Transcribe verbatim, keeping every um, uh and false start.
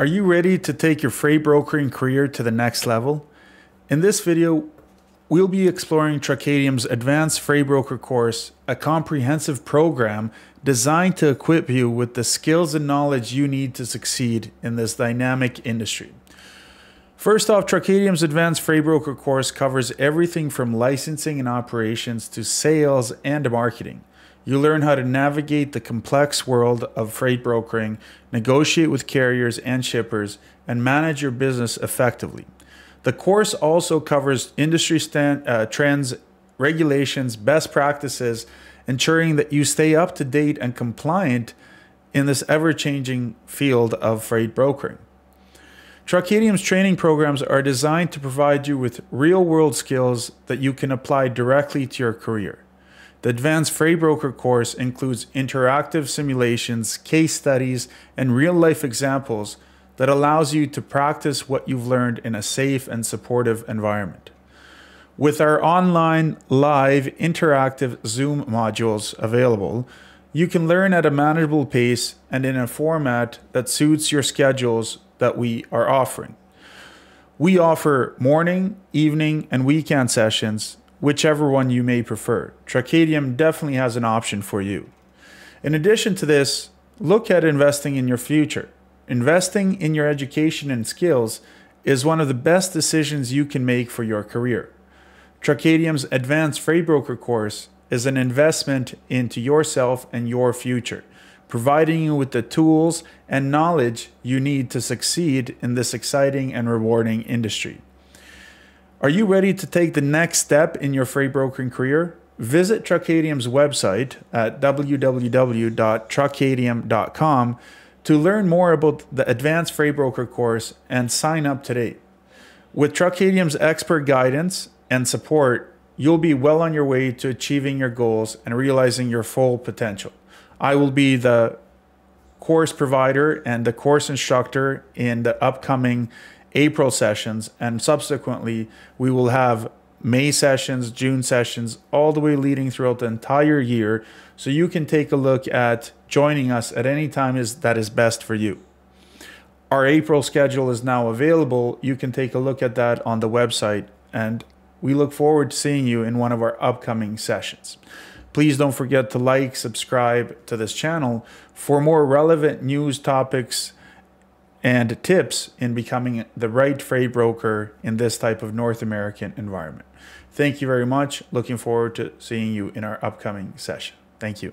Are you ready to take your freight brokering career to the next level? In this video, we'll be exploring Truckadium's Advanced Freight Broker course, a comprehensive program designed to equip you with the skills and knowledge you need to succeed in this dynamic industry. First off, Truckadium's Advanced Freight Broker course covers everything from licensing and operations to sales and marketing. You learn how to navigate the complex world of freight brokering, negotiate with carriers and shippers, and manage your business effectively. The course also covers industry stand, uh, trends, regulations, best practices, ensuring that you stay up to date and compliant in this ever-changing field of freight brokering. Truckadium's training programs are designed to provide you with real-world skills that you can apply directly to your career. The Advanced Freight Broker course includes interactive simulations, case studies, and real-life examples that allows you to practice what you've learned in a safe and supportive environment. With our online, live, interactive Zoom modules available, you can learn at a manageable pace and in a format that suits your schedules that we are offering. We offer morning, evening, and weekend sessions, whichever one you may prefer. Truckadium definitely has an option for you. In addition to this, look at investing in your future. Investing in your education and skills is one of the best decisions you can make for your career. Truckadium's Advanced Freight Broker course is an investment into yourself and your future, providing you with the tools and knowledge you need to succeed in this exciting and rewarding industry. Are you ready to take the next step in your freight brokering career? Visit Truckadium's website at w w w dot truckadium dot com to learn more about the Advanced Freight Broker course and sign up today. With Truckadium's expert guidance and support, you'll be well on your way to achieving your goals and realizing your full potential. I will be the course provider and the course instructor in the upcoming April sessions, and subsequently we will have May sessions, June sessions, all the way leading throughout the entire year, so you can take a look at joining us at any time is that is best for you. Our April schedule is now available. You can take a look at that on the website, and we look forward to seeing you in one of our upcoming sessions. Please don't forget to like, subscribe to this channel for more relevant news, topics, and tips in becoming the right freight broker in this type of North American environment. Thank you very much. Looking forward to seeing you in our upcoming session. Thank you.